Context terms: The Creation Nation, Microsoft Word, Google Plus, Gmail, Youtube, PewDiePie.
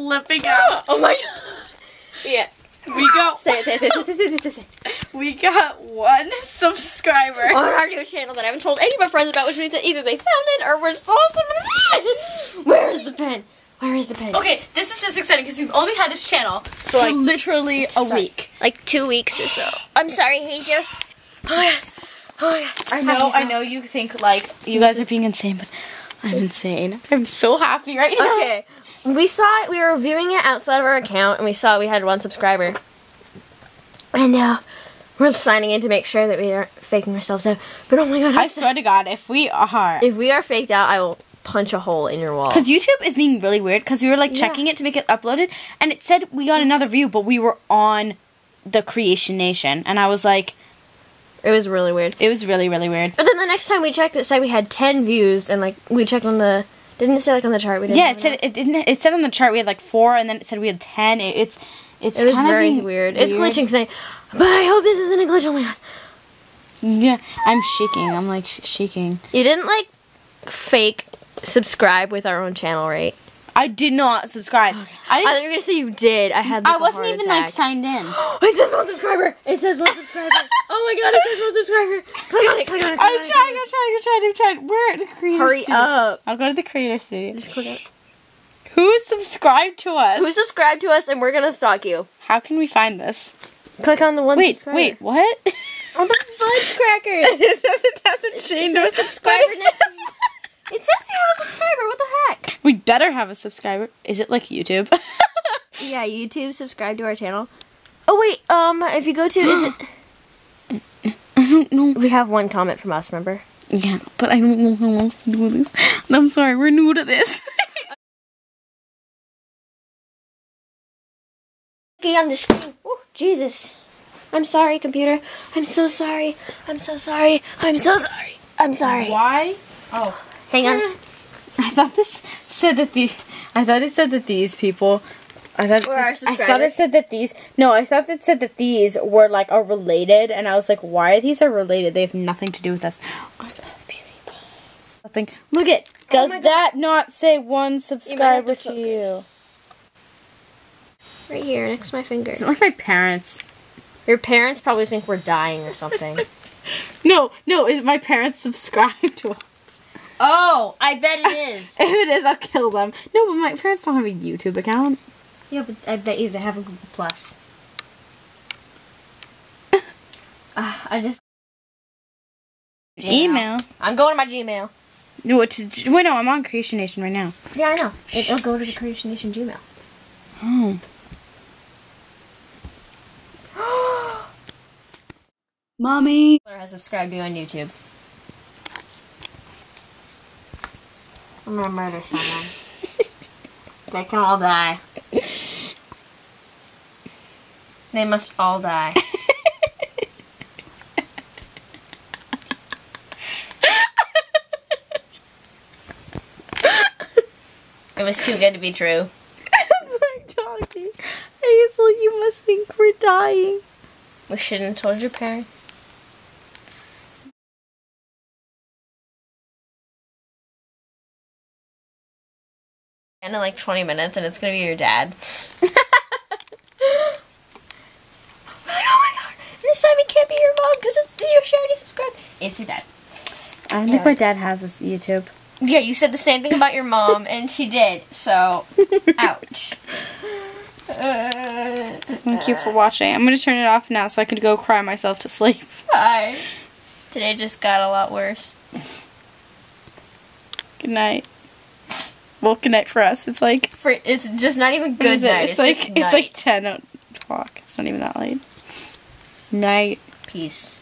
flipping out. Oh my god. Yeah. We got we got one subscriber on our new channel that I haven't told any of my friends about, which means that either they found it or we're still awesome. Where is the pen? Where is the pen? Okay, this is just exciting because we've only had this channel for like literally a week. Like 2 weeks or so. I'm sorry, Hazia. Oh yeah. I know you think like you guys are being insane, but I'm insane. I'm so happy right now. Okay. We saw it, we were reviewing it outside of our account, and we saw we had one subscriber. And now we're signing in to make sure that we aren't faking ourselves out. But oh my god, I swear to god, if we are faked out, I will punch a hole in your wall. Because YouTube is being really weird, because we were like checking it to make it uploaded, and it said we got another view, but we were on The Creation Nation, and I was like... It was really weird. It was really, really weird. But then the next time we checked, it said we had 10 views, and like, we checked on the... Didn't it say like on the chart we didn't? Yeah, it said it didn't. It said on the chart we had like 4, and then it said we had 10. It was very weird. It's glitching today, but I hope this isn't a glitch. Oh my god. Yeah, I'm shaking. I'm like shaking. You didn't like fake subscribe with our own channel, right? I did not subscribe. Okay. I thought you were gonna say you did. I had. Like, I wasn't even like signed in. It says 1 subscriber. It says 1 subscriber. Oh my god! It says 1 subscriber. Click on it. Click on it. Click on it. I'm trying. We're at the creator. Hurry studio. Up! I'll go to the creator studio. Just click it. Who subscribed to us? Who subscribed to us? And we're gonna stalk you. How can we find this? Click on the 1 subscriber. Wait, what? On the fudge crackers. It says it doesn't change. No subscriber. It says we have a subscriber. What the heck? We better have a subscriber. Is it like YouTube? Yeah, YouTube. Subscribe to our channel. Oh wait, if you go to, is it? I don't know. We have 1 comment from us. Remember? Yeah, but I don't know how else to do this. I'm sorry, we're new to this. Looking on the screen. Oh Jesus! I'm sorry, computer. I'm so sorry. I'm so sorry. I'm so sorry. I'm sorry. Why? Oh. Hang on. I thought this said that the. I thought it said that these people. I thought it said that these were like are related, and I was like, why are these related? They have nothing to do with us. I love PewDiePie. Nothing. Look it. Does that not say 1 subscriber to you? Right here, next to my finger. It's not like my parents. Your parents probably think we're dying or something. No. Is my parents subscribed to us? Oh, I bet it is. If it is, I'll kill them. No, but my parents don't have a YouTube account. Yeah, but I bet you they have a Google Plus. Gmail. I'm going to my Gmail. Wait, no, I'm on Creation Nation right now. Yeah, I know. It'll go to the Creation Nation Gmail. Oh. Mommy. Has subscribed to you on YouTube. I'm gonna murder someone. They can all die. They must all die. It was too good to be true. That's what I'm talking. Hazel, you must think we're dying. We shouldn't have told your parents. In like 20 minutes, and it's gonna be your dad. We're like, oh my god, this time it can't be your mom because it's your charity subscribe. It's your dad. I don't think my dad has this YouTube. Yeah, you said the same thing about your mom, and she did. So, ouch. Thank you for watching. I'm gonna turn it off now so I can go cry myself to sleep. Bye. Today just got a lot worse. Good night. Well, connect for us. It's like it's just not even good night. It's like 10 o'clock. It's not even that late. Night. Peace.